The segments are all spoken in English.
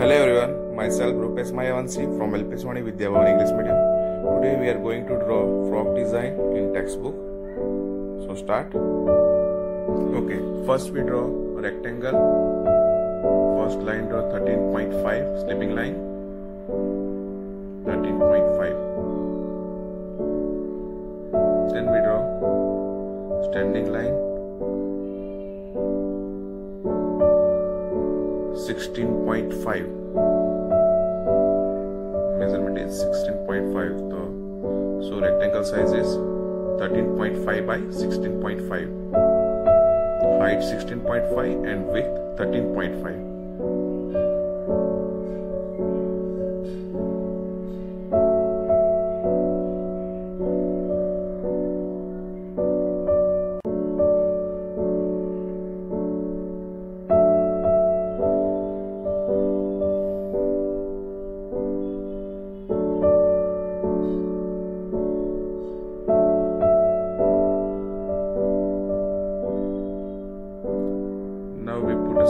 Hello everyone, myself Rupesh Mayavansi from LP Savani Vidhyabhavan English Medium. Today we are going to draw frog design in textbook. So start. Okay, first we draw a rectangle. First line draw 13.5 slipping line. 13.5. Then we draw standing line. 16.5. Measurement is 16.5. So rectangle size is 13.5 by 16.5. Height 16.5 and width 13.5.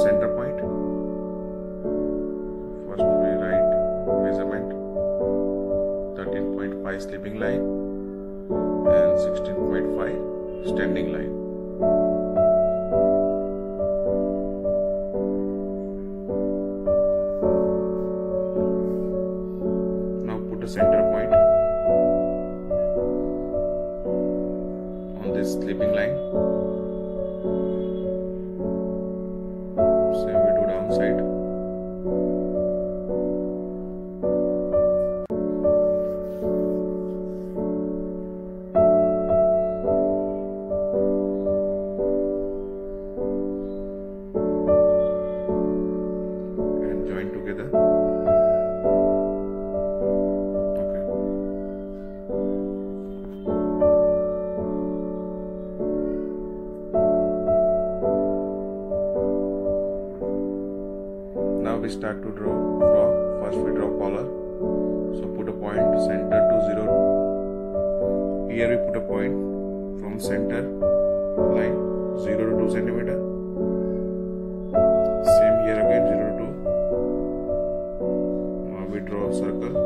Center point. First we write measurement 13.5 sleeping line and 16.5 standing line. Now put a center point on this sleeping line. Side. And join together. Okay. Now we start to draw frog. First we draw collar. So put a point center to 0. Here we put a point from center line 0 to 2 centimeter. Same here again 0 to 2. Now we draw a circle.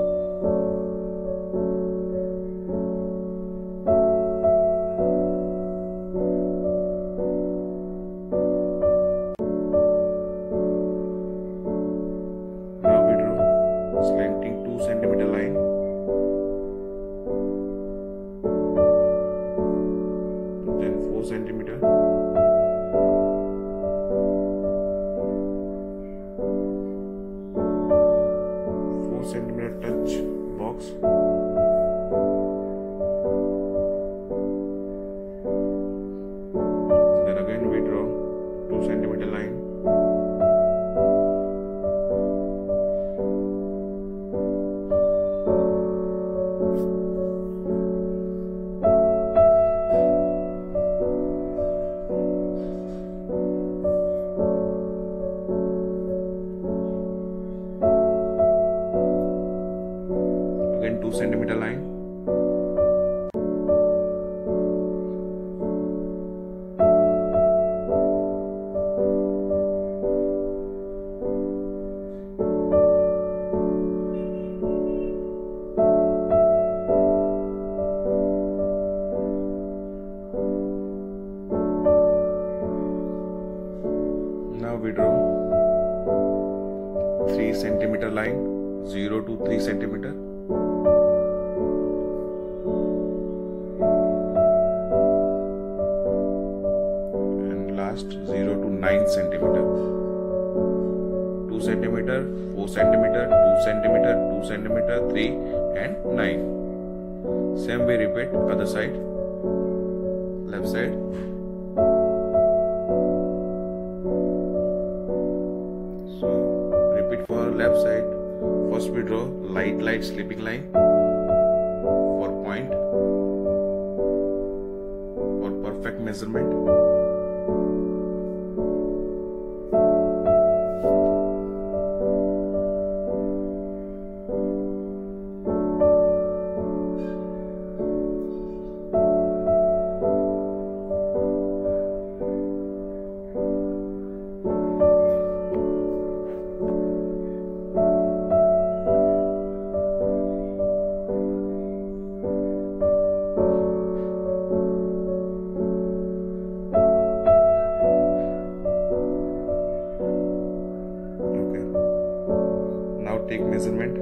Slanting 2 centimeter line. Then 4 centimeter. Touch box. 2 centimeter line. Again 2 centimeter line. Now we draw 3 centimeter line, 0 to 3 centimeter. And last 0 to 9 centimeter. 2 centimeter, 4 centimeter, 2 centimeter, 2 centimeter, 3 and 9. Same way repeat other side, left side. So repeat for left side. First we draw light sleeping line for point for perfect measurement. take measurement.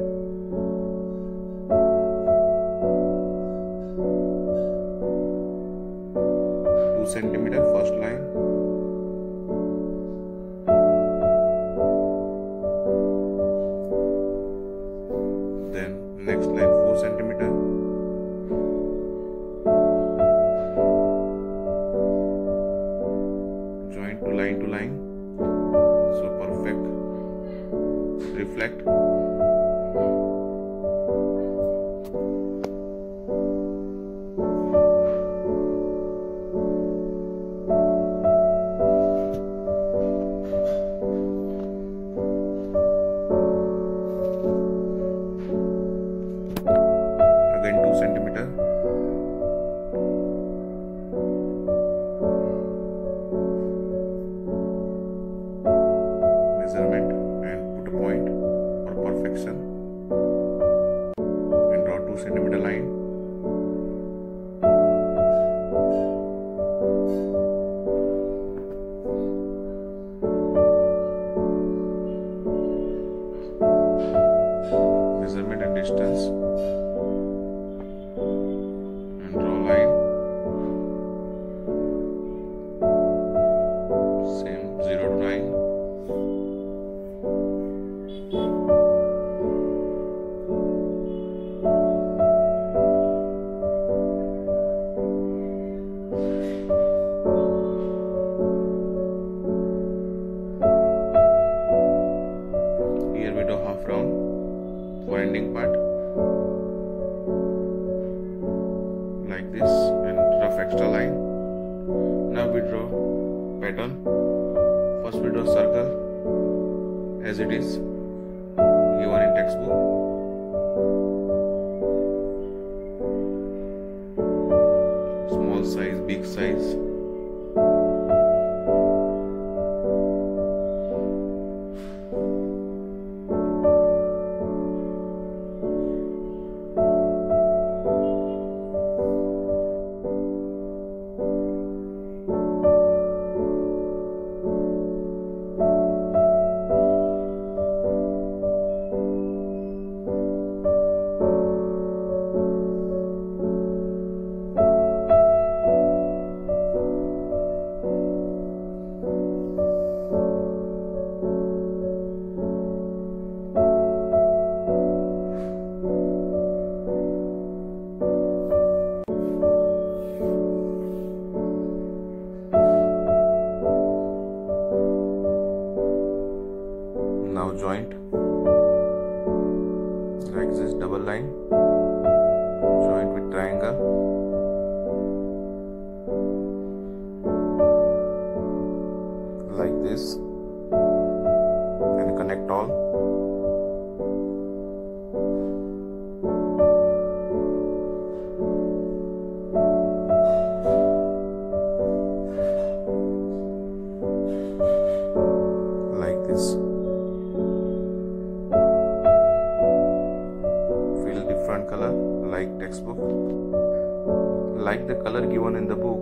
Like the color given in the book,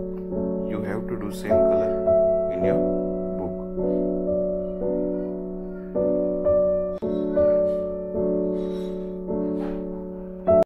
you have to do same color in your